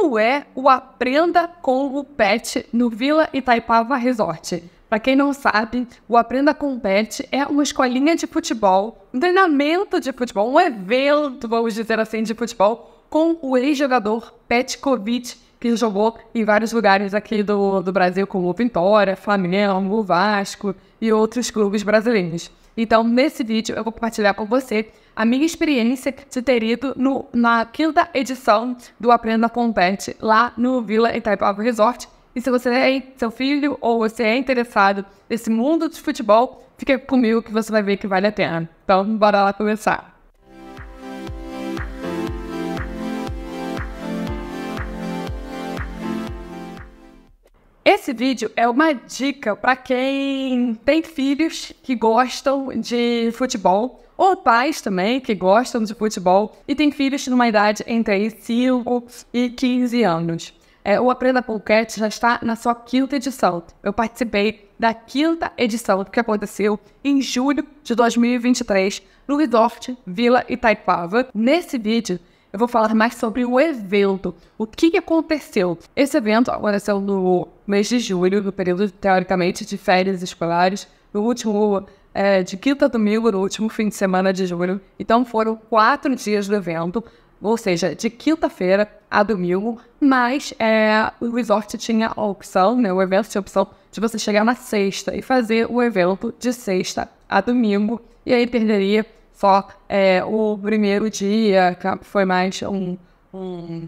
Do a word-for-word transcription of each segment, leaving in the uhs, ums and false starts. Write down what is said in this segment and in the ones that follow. como é o Aprenda Com o Pet no Villa Itaipava Resort. Para quem não sabe, o Aprenda Com o Pet é uma escolinha de futebol, um treinamento de futebol, um evento, vamos dizer assim, de futebol, com o ex-jogador Petkovic, que jogou em vários lugares aqui do, do Brasil, como Vitória, Flamengo, Vasco e outros clubes brasileiros. Então, nesse vídeo, eu vou compartilhar com você a minha experiência de ter ido no, na quinta edição do Aprenda Com o Pet, lá no Villa Itaipava Resort. E se você é seu filho ou você é interessado nesse mundo de futebol, fica comigo que você vai ver que vale a pena. Então, bora lá começar. Esse vídeo é uma dica para quem tem filhos que gostam de futebol, ou pais também que gostam de futebol e tem filhos numa idade entre cinco e quinze anos. É, o Aprenda Com o Pet já está na sua quinta edição. Eu participei da quinta edição que aconteceu em julho de dois mil e vinte e três no Resort Villa Itaipava. Nesse vídeo eu vou falar mais sobre o evento, o que aconteceu. Esse evento aconteceu no mês de julho, no período teoricamente de férias escolares, no último é, de quinta a domingo, no último fim de semana de julho. Então foram quatro dias do evento. Ou seja, de quinta-feira a domingo, mas é, o resort tinha a opção, né, o evento tinha a opção de você chegar na sexta e fazer o evento de sexta a domingo, e aí perderia só é, o primeiro dia, que foi mais um, um,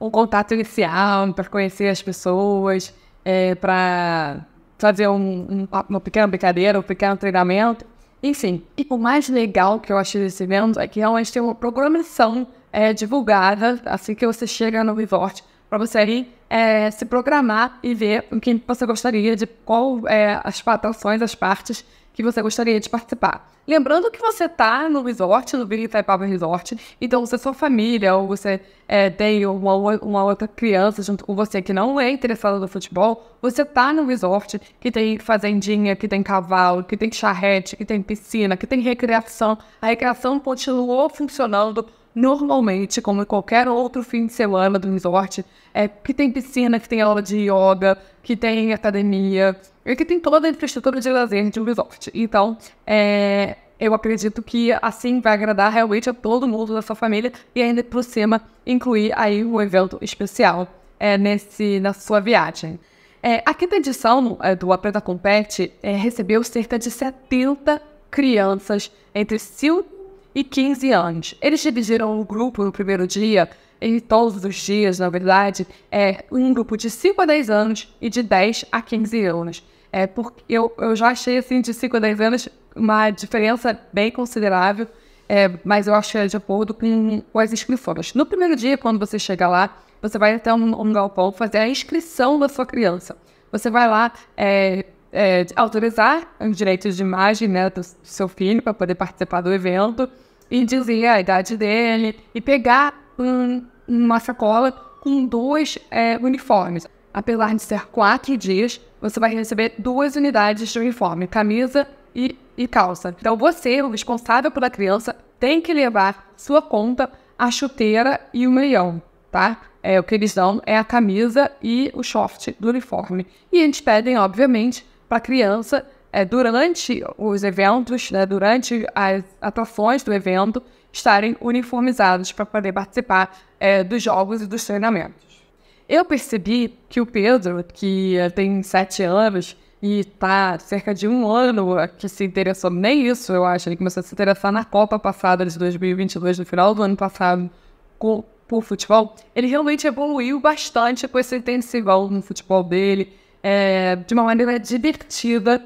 um contato inicial para conhecer as pessoas, é, para fazer um, um, uma pequena brincadeira, um pequeno treinamento. Enfim, e o mais legal que eu achei desse evento é que realmente tem uma programação é, divulgada assim que você chega no resort, para você aí é, se programar e ver o que você gostaria, de qual é, as atrações, as partes que você gostaria de participar. Lembrando que você está no resort, no Villa Itaipava Resort, então se a sua família ou você é, tem uma, uma outra criança junto com você que não é interessada no futebol, você está no resort que tem fazendinha, que tem cavalo, que tem charrete, que tem piscina, que tem recreação. A recreação continuou funcionando normalmente, como em qualquer outro fim de semana do resort, é, que tem piscina, que tem aula de yoga, que tem academia, e que tem toda a infraestrutura de lazer de um resort. Então, é, eu acredito que assim vai agradar realmente a todo mundo da sua família e ainda por cima incluir aí um evento especial é, nesse, na sua viagem. É, a quinta edição é, do Aprenda Com o Pet é, recebeu cerca de setenta crianças entre cinco e quinze anos. Eles dividiram o grupo no primeiro dia, em todos os dias, na verdade, é um grupo de cinco a dez anos e de dez a quinze anos. É, porque eu, eu já achei, assim, de cinco a dez anos uma diferença bem considerável, é, mas eu achei de acordo com, com as inscrições. No primeiro dia, quando você chega lá, você vai até um, um galpão fazer a inscrição da sua criança. Você vai lá é, é, autorizar os direitos de imagem, né, do seu filho para poder participar do evento, e dizer a idade dele, e pegar um, uma sacola com dois é, uniformes. Apesar de ser quatro dias, você vai receber duas unidades de uniforme, camisa e, e calça. Então você, o responsável pela criança, tem que levar sua conta, a chuteira e o meião, tá? É, o que eles dão é a camisa e o short do uniforme. E eles pedem, obviamente, para a criança, É, durante os eventos, né, durante as atrações do evento, estarem uniformizados para poder participar é, dos jogos e dos treinamentos. Eu percebi que o Pedro, que tem sete anos e está cerca de um ano que se interessou, nem isso eu acho, ele começou a se interessar na Copa passada de dois mil e vinte e dois, no final do ano passado, com, por futebol, ele realmente evoluiu bastante com esse intensidade no futebol dele, é, de uma maneira divertida,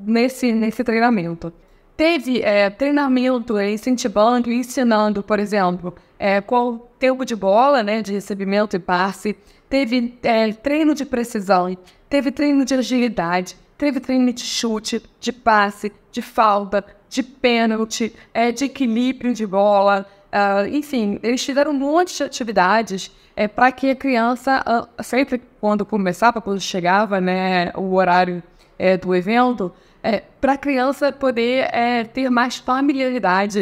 Nesse, nesse treinamento. Teve é, treinamento incentivando e ensinando, por exemplo, é, qual tempo de bola, né, de recebimento e passe. Teve é, treino de precisão, teve treino de agilidade, teve treino de chute, de passe, de falta, de pênalti, é, de equilíbrio de bola. Uh, enfim, eles fizeram um monte de atividades é, para que a criança, uh, sempre quando começava, quando chegava, né, o horário É, do evento, é, para a criança poder é, ter mais familiaridade,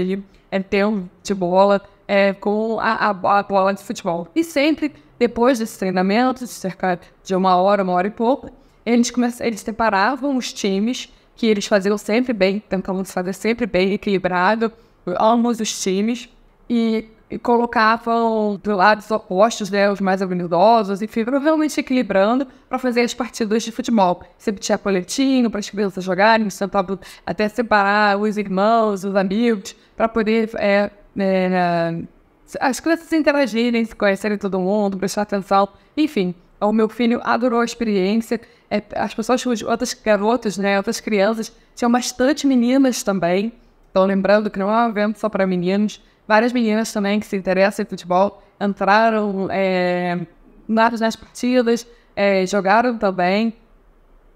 é, ter um de bola, é, com a, a, a bola de futebol. E sempre, depois desse treinamento, de cerca de uma hora, uma hora e pouco, eles, eles separavam os times, que eles faziam sempre bem, tentavam fazer sempre bem equilibrado, ambos os times, e, e colocavam do lado dos opostos, né, os mais habilidosos, enfim, provavelmente equilibrando para fazer as partidas de futebol. Sempre tinha coletinho para as crianças jogarem, tentavam até separar os irmãos, os amigos, para poder é, é, as crianças interagirem, conhecerem todo mundo, prestar atenção, enfim. O meu filho adorou a experiência. As pessoas, outras garotas, né, outras crianças, tinham bastante meninas também. Então, lembrando que não é um evento só para meninos. Várias meninas também que se interessam em futebol entraram é, nas partidas, é, jogaram também.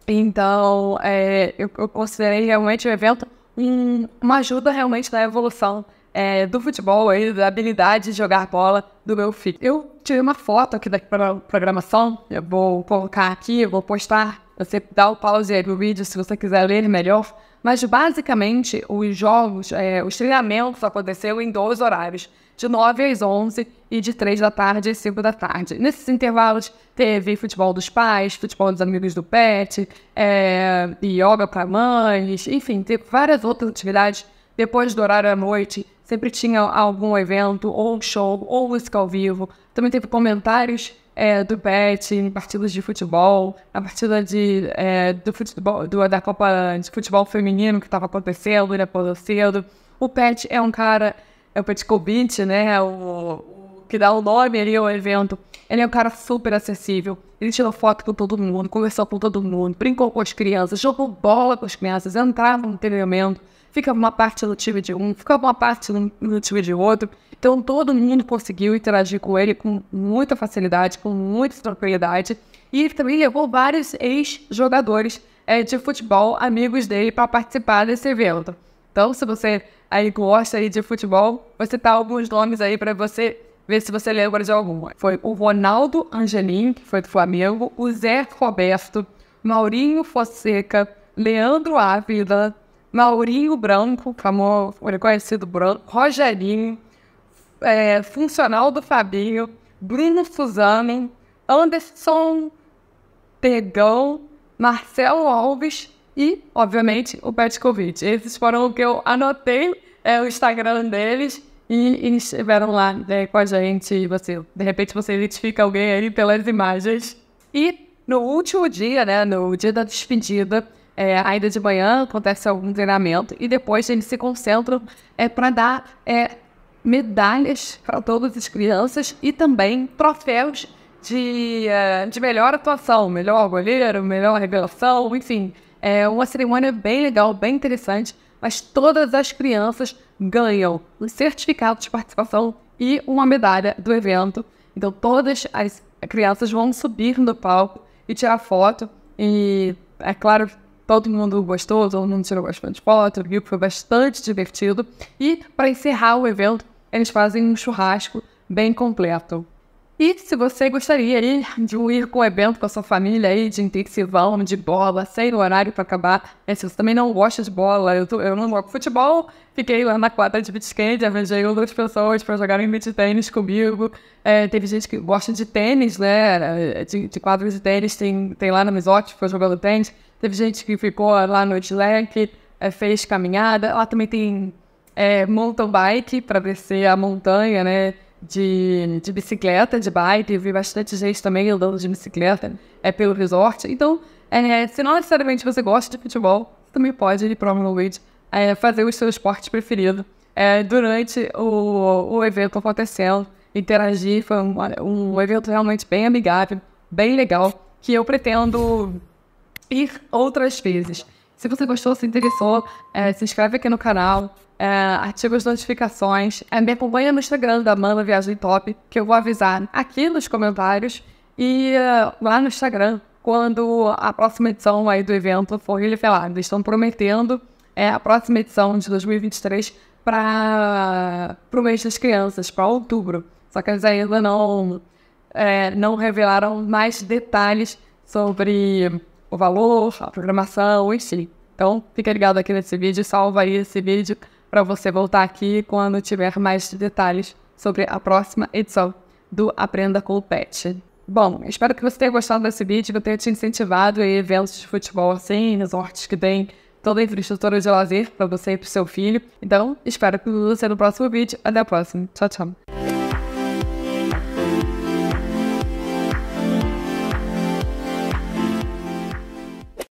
Então, é, eu, eu considerei realmente o evento um, uma ajuda realmente na evolução é, do futebol, e da habilidade de jogar bola do meu filho. Eu tirei uma foto aqui da programação, eu vou colocar aqui, eu vou postar. Você dá o pause aí no vídeo se você quiser ler melhor. Mas basicamente os jogos, é, os treinamentos aconteceram em dois horários, de nove às onze e de três da tarde às cinco da tarde. Nesses intervalos teve futebol dos pais, futebol dos amigos do pet, é, yoga para mães, enfim, teve várias outras atividades. Depois do horário à noite, sempre tinha algum evento, ou show, ou música ao vivo. Também teve comentários é, do pet em partidas de futebol, a partida de, é, do futebol, do, da Copa de Futebol Feminino que estava acontecendo, né, por cedo. O pet é um cara, é o Petkovic, né, o, o que dá o nome ali ao evento. Ele é um cara super acessível, ele tirou foto com todo mundo, conversou com todo mundo, brincou com as crianças, jogou bola com as crianças, entrava no treinamento. Ficava uma parte no time de um, ficava uma parte no, no time de outro. Então, todo mundo conseguiu interagir com ele com muita facilidade, com muita tranquilidade. E ele também levou vários ex-jogadores é, de futebol, amigos dele, para participar desse evento. Então, se você aí gosta aí de futebol, vou citar alguns nomes aí para você ver se você lembra de algum. Foi o Ronaldo Angelim, que foi do Flamengo, o Zé Roberto, Maurinho Fosseca, Leandro Ávila, Maurinho Branco, famoso, conhecido Branco, Rogerinho, é, funcional do Fabinho, Bruno Suzane, Anderson Pegão, Marcelo Alves e, obviamente, o Petkovic. Esses foram o que eu anotei, é, o Instagram deles, e eles estiveram lá, né, com a gente. E você, de repente você identifica alguém aí pelas imagens. E no último dia, né, no dia da despedida, É, ainda de manhã acontece algum treinamento e depois eles se concentram é, para dar é, medalhas para todas as crianças e também troféus de, é, de melhor atuação, melhor goleiro, melhor revelação, enfim. É uma cerimônia bem legal, bem interessante, mas todas as crianças ganham um certificado de participação e uma medalha do evento. Então todas as crianças vão subir no palco e tirar foto e, é claro, todo mundo gostou, todo mundo tirou bastante foto, viu que foi bastante divertido. E para encerrar o evento, eles fazem um churrasco bem completo. E se você gostaria aí de ir com o evento com a sua família aí, de intensivão, de bola, sem o horário para acabar, é, se você também não gosta de bola, eu, tô, eu não jogo futebol, fiquei lá na quadra de beach skate, arranjei outras pessoas para jogarem beach tênis comigo. É, teve gente que gosta de tênis, né? De, de quadra de tênis, tem, tem lá no Resort, foi jogando tênis. Teve gente que ficou lá no Slack, é, fez caminhada. Lá também tem é, mountain bike para descer a montanha, né? De, de bicicleta, de bike. Eu vi bastante gente também andando de bicicleta é, pelo resort. Então, é, se não necessariamente você gosta de futebol, você também pode ir para o é, fazer o seu esporte preferido é, durante o, o evento acontecendo, interagir. Foi um, um evento realmente bem amigável, bem legal, que eu pretendo ir outras vezes. Se você gostou, se interessou, é, se inscreve aqui no canal, é, ativa as notificações, é, me acompanha no Instagram da Amanda Viagem Top, que eu vou avisar aqui nos comentários e é, lá no Instagram, quando a próxima edição aí do evento for revelada. Estão prometendo é, a próxima edição de dois mil e vinte e três para o mês das crianças, para outubro. Só que eles ainda não, é, não revelaram mais detalhes sobre o valor, a programação, enfim. Então, fica ligado aqui nesse vídeo, salva aí esse vídeo para você voltar aqui quando tiver mais detalhes sobre a próxima edição do Aprenda Com o Pet. Bom, espero que você tenha gostado desse vídeo, que eu tenha te incentivado a eventos de futebol assim, resorts que tem toda a infraestrutura de lazer para você e para o seu filho. Então, espero que você no próximo vídeo. Até a próxima. Tchau, tchau.